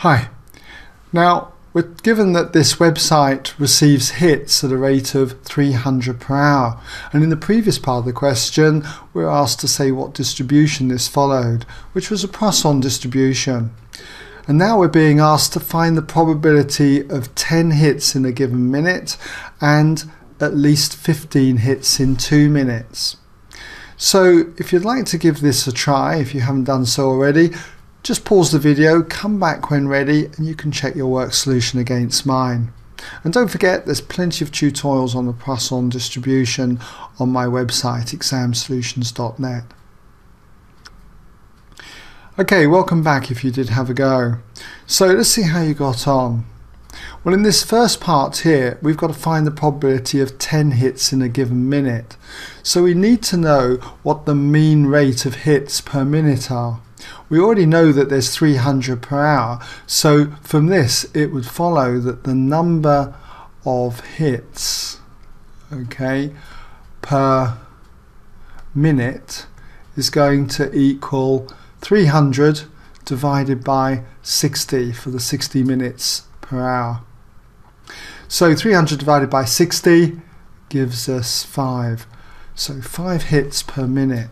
Hi. Now, given that this website receives hits at a rate of 300 per hour, and in the previous part of the question we're asked to say what distribution this followed, which was a Poisson distribution. And now we're being asked to find the probability of 10 hits in a given minute and at least 15 hits in 2 minutes. So if you'd like to give this a try, if you haven't done so already, just pause the video, come back when ready, and you can check your work solution against mine. And don't forget, there's plenty of tutorials on the Poisson distribution on my website, exam-solutions.net. Okay, welcome back if you did have a go. So let's see how you got on. Well, in this first part here, we've got to find the probability of 10 hits in a given minute. So we need to know what the mean rate of hits per minute are. We already know that there's 300 per hour, so from this it would follow that the number of hits, okay, per minute is going to equal 300 divided by 60 for the 60 minutes per hour. So 300 divided by 60 gives us 5. So 5 hits per minute.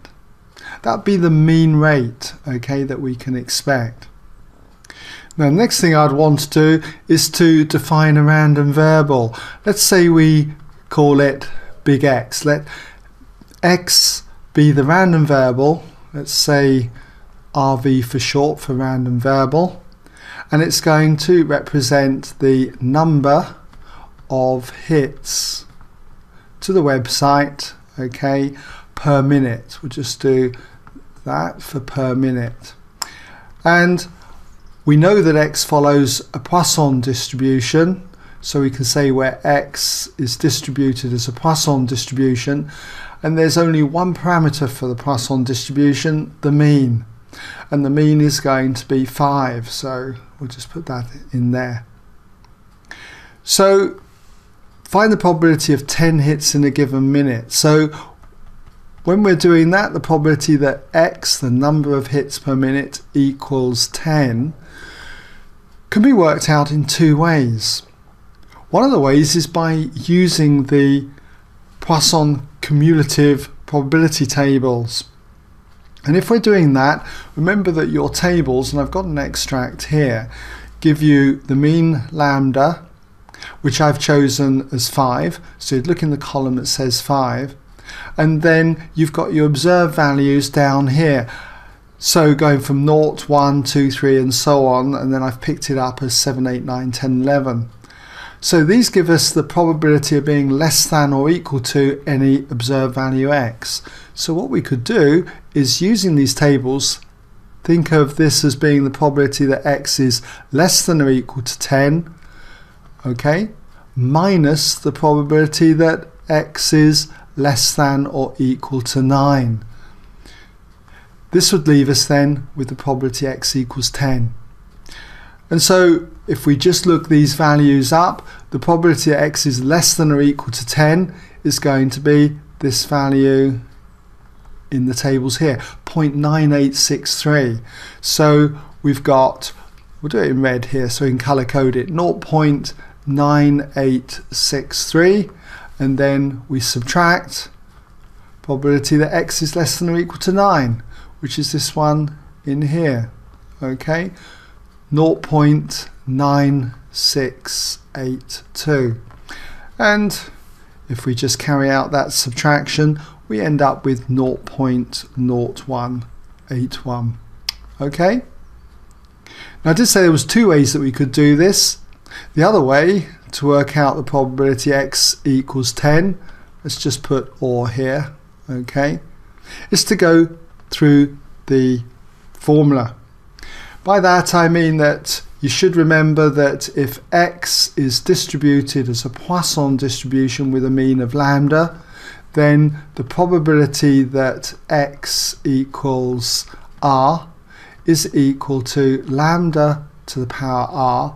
That'd be the mean rate, okay, that we can expect. Now, the next thing I'd want to do is to define a random variable. Let's say we call it big X. Let X be the random variable. Let's say RV for short, for random variable, and it's going to represent the number of hits to the website, okay, per minute. We'll just do that for per minute. And we know that X follows a Poisson distribution, so we can say where X is distributed as a Poisson distribution, and there's only one parameter for the Poisson distribution, the mean. And the mean is going to be 5, so we'll just put that in there. So find the probability of 10 hits in a given minute. So when we're doing that, the probability that X, the number of hits per minute, equals 10 can be worked out in two ways. One of the ways is by using the Poisson cumulative probability tables. And if we're doing that, remember that your tables, and I've got an extract here, give you the mean lambda, which I've chosen as 5. So you'd look in the column that says 5. And then you've got your observed values down here. So going from 0, 1, 2, 3, and so on. And then I've picked it up as 7, 8, 9, 10, 11. So these give us the probability of being less than or equal to any observed value X. So what we could do is, using these tables, think of this as being the probability that X is less than or equal to 10, okay, minus the probability that X is less than or equal to 9. This would leave us then with the probability X equals 10. And so if we just look these values up, the probability that X is less than or equal to 10 is going to be this value in the tables here, 0.9863. So we've got, we'll do it in red here so we can color code it, 0.9863, and then we subtract probability that X is less than or equal to 9, which is this one in here, okay, 0.9682. And if we just carry out that subtraction, we end up with 0.0181. Okay? Now, I did say there was two ways that we could do this. The other way, to work out the probability X equals 10, let's just put OR here, okay, is to go through the formula. By that I mean that you should remember that if X is distributed as a Poisson distribution with a mean of lambda, then the probability that X equals R is equal to lambda to the power R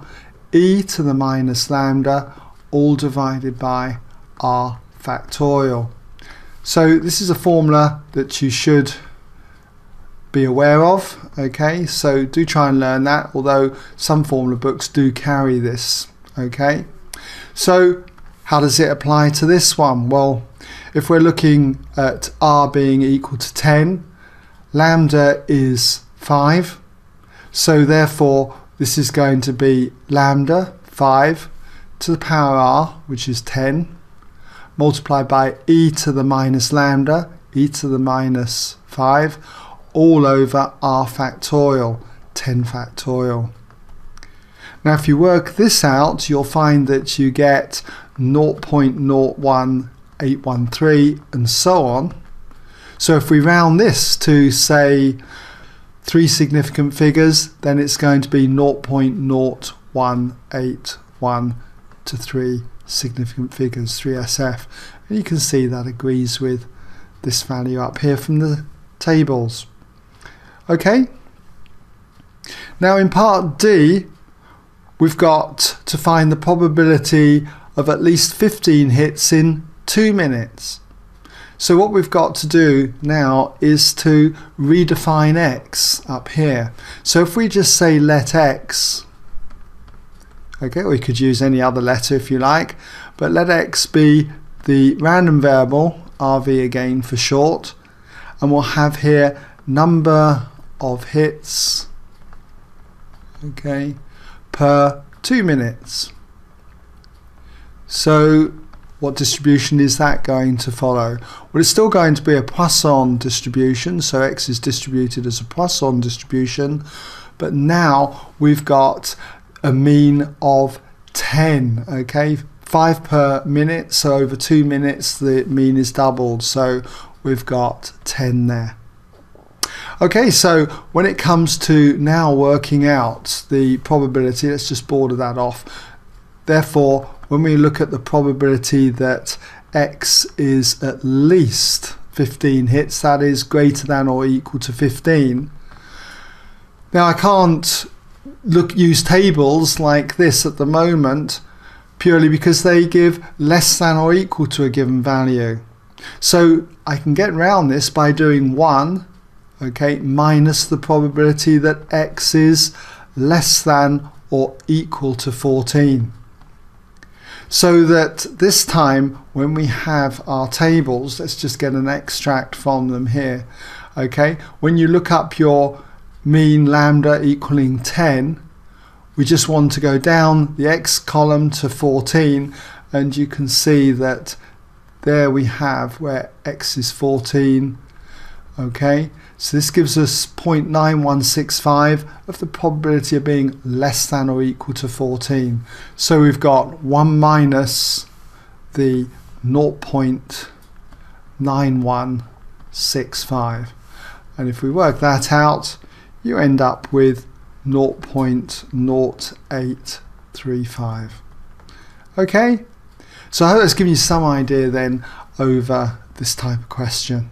e to the minus lambda, all divided by R factorial. So this is a formula that you should be aware of. Okay, so do try and learn that, although some formula books do carry this. Okay, so how does it apply to this one? Well, if we're looking at r being equal to 10, lambda is 5, so therefore this is going to be lambda 5 to the power r, which is 10, multiplied by e to the minus lambda, e to the minus 5, all over r factorial, 10 factorial. Now if you work this out, you'll find that you get 0.01813 and so on. So if we round this to, say, three significant figures, then it's going to be 0.0181 to three significant figures, 3SF. And you can see that agrees with this value up here from the tables. Okay, now in part D we've got to find the probability of at least 15 hits in 2 minutes. So what we've got to do now is to redefine x up here. So if we just say let x, okay, we could use any other letter if you like, but let x be the random variable, RV again for short, and we'll have here number of hits, okay, per 2 minutes. So what distribution is that going to follow? Well, it's still going to be a Poisson distribution, so x is distributed as a Poisson distribution, but now we've got a mean of 10, okay, 5 per minute, so over 2 minutes the mean is doubled, so we've got 10 there. Okay, so when it comes to now working out the probability, let's just border that off. Therefore, when we look at the probability that x is at least 15 hits, that is greater than or equal to 15. Now I can't use tables like this at the moment, purely because they give less than or equal to a given value. So I can get around this by doing 1, okay, minus the probability that x is less than or equal to 14. So that this time when we have our tables, let's just get an extract from them here. Okay, when you look up your mean lambda equaling 10, we just want to go down the x column to 14, and you can see that there we have where x is 14. Okay, so this gives us 0.9165 of the probability of being less than or equal to 14. So we've got 1 minus the 0.9165, and if we work that out you end up with 0.0835. Okay, so I hope that's given you some idea then over this type of question.